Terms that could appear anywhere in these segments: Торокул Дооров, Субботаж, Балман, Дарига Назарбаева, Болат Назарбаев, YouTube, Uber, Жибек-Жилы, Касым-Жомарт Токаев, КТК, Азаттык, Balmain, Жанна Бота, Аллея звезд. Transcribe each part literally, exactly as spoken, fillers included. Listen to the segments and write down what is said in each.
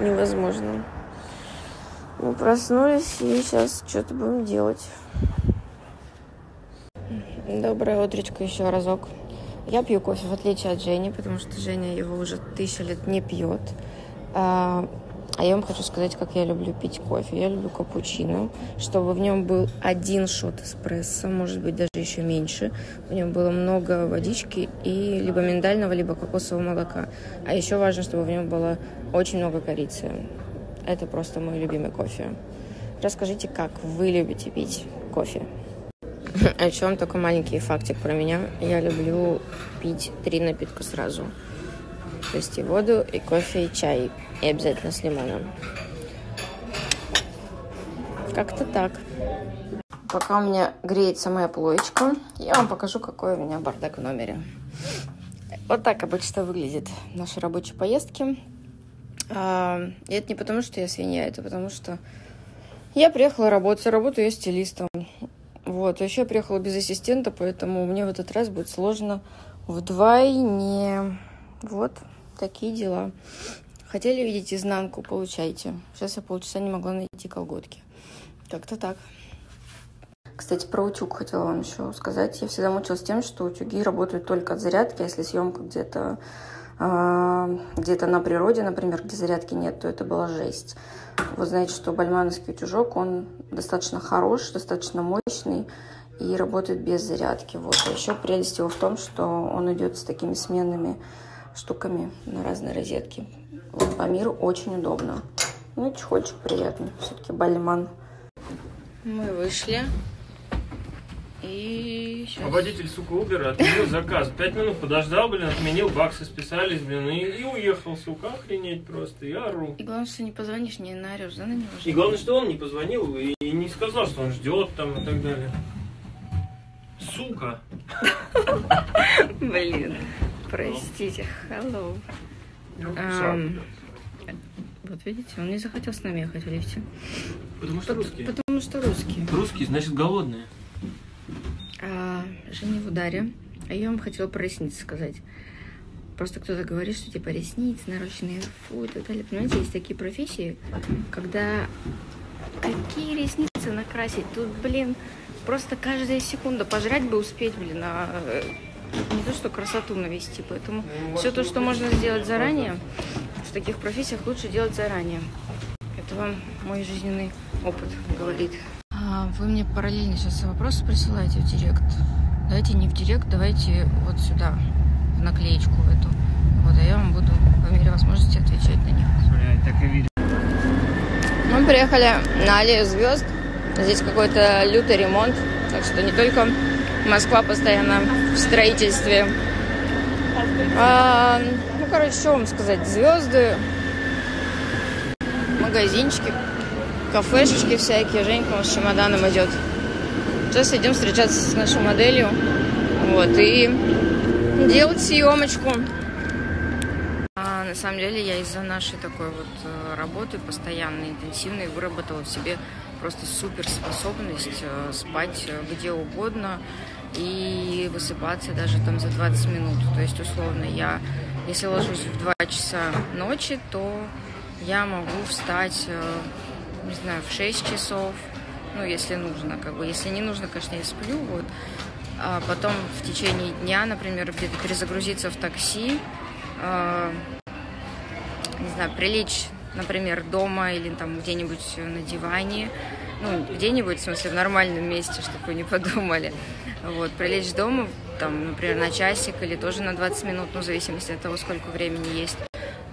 невозможно. Мы проснулись и сейчас что-то будем делать. Доброе утречко еще разок. Я пью кофе, в отличие от Жени, потому что Женя его уже тысячу лет не пьет. А я вам хочу сказать, как я люблю пить кофе. Я люблю капучино, чтобы в нем был один шот эспрессо, может быть, даже еще меньше. В нем было много водички и либо миндального, либо кокосового молока. А еще важно, чтобы в нем было очень много корицы. Это просто мой любимый кофе. Расскажите, как вы любите пить кофе. А еще вам только маленький фактик про меня. Я люблю пить три напитка сразу. То есть и воду, и кофе, и чай. И обязательно с лимоном. Как-то так. Пока у меня греется моя плоечка, я вам покажу, какой у меня бардак в номере. Вот так обычно выглядят наши рабочие поездки. А, и это не потому, что я свинья, это потому, что я приехала работать, работаю я стилистом. Вот, еще я приехала без ассистента, поэтому мне в этот раз будет сложно вдвойне. Вот такие дела. Хотели видеть изнанку, получайте. Сейчас я полчаса не могла найти колготки. Как-то так. Кстати, про утюг хотела вам еще сказать. Я всегда мучилась тем, что утюги работают только от зарядки, если съемка где-то... где-то на природе, например, где зарядки нет, то это была жесть. Вы знаете, что бальмановский утюжок, он достаточно хорош, достаточно мощный и работает без зарядки. Вот. А еще прелесть его в том, что он идет с такими сменными штуками на разные розетки. Вот, по миру очень удобно. Ну и чехольчик приятный. Все-таки Балман. Мы вышли. И... А водитель, сука, Uber отменил заказ. Пять минут подождал, блин, отменил, баксы списались, блин, и, и уехал, сука, охренеть просто, я ору. И главное, что не позвонишь, не наорешь, да, на него? И главное, что он не позвонил и, и не сказал, что он ждет там и так далее. Сука. Блин, простите, hello. Вот видите, он не захотел с нами ехать в лифте. Потому что русские. Потому что русские. Русские, значит, голодные. А, Женя в ударе. А я вам хотела про ресницы сказать. Просто кто-то говорит, что типа ресницы, нарощенные, фу, и так далее. Понимаете, есть такие профессии, когда какие ресницы накрасить? Тут, блин, просто каждая секунда пожрать бы успеть, блин, а не то, что красоту навести. Поэтому ну, все то, что можно сделать заранее, в таких профессиях лучше делать заранее. Это вам мой жизненный опыт говорит. Вы мне параллельно сейчас вопросы присылаете в директ. Давайте не в директ, давайте вот сюда, в наклеечку эту. Вот, а я вам буду по мере возможности отвечать на них. Мы приехали на Аллею звезд. Здесь какой-то лютый ремонт. Так что не только Москва постоянно в строительстве. А, ну, короче, что вам сказать? Звезды, магазинчики. Кафешечки всякие. Женька у нас с чемоданом идет. Сейчас идем встречаться с нашей моделью. Вот. И делать съемочку. А, на самом деле я из-за нашей такой вот работы постоянной, интенсивной, выработала в себе просто суперспособность спать где угодно и высыпаться даже там за двадцать минут. То есть, условно, я, если ложусь в два часа ночи, то я могу встать... не знаю, в шесть часов, ну, если нужно, как бы, если не нужно, конечно, я сплю, вот, а потом в течение дня, например, где-то перезагрузиться в такси, э, не знаю, прилечь, например, дома или там где-нибудь на диване, ну, где-нибудь, в смысле, в нормальном месте, чтобы вы не подумали, вот, прилечь дома, там, например, на часик или тоже на двадцать минут, ну, в зависимости от того, сколько времени есть,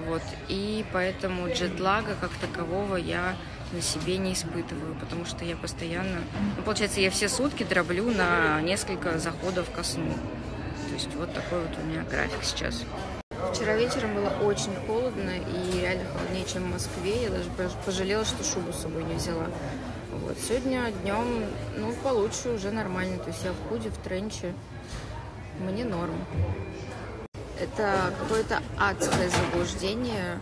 вот, и поэтому джетлага как такового я на себе не испытываю, потому что я постоянно... Ну, получается, я все сутки дроблю на несколько заходов ко сну. То есть вот такой вот у меня график сейчас. Вчера вечером было очень холодно и реально холоднее, чем в Москве. Я даже пожалела, что шубу с собой не взяла. Вот. Сегодня днем, ну, получше уже нормально. То есть я в худи, в тренче. Мне норм. Это какое-то адское заблуждение...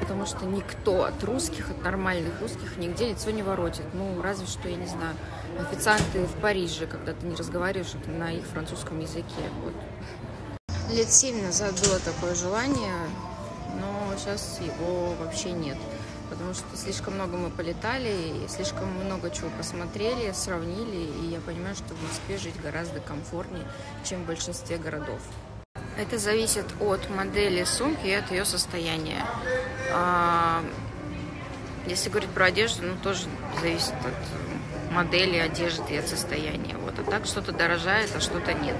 Потому что никто от русских, от нормальных русских нигде лицо не воротит. Ну, разве что, я не знаю, официанты в Париже, когда ты не разговариваешь на их французском языке. Вот. Лет семь назад было такое желание, но сейчас его вообще нет. Потому что слишком много мы полетали, и слишком много чего посмотрели, сравнили, и я понимаю, что в Москве жить гораздо комфортнее, чем в большинстве городов. Это зависит от модели сумки и от ее состояния. Если говорить про одежду, ну тоже зависит от модели одежды и от состояния. Вот. А так что-то дорожает, а что-то нет.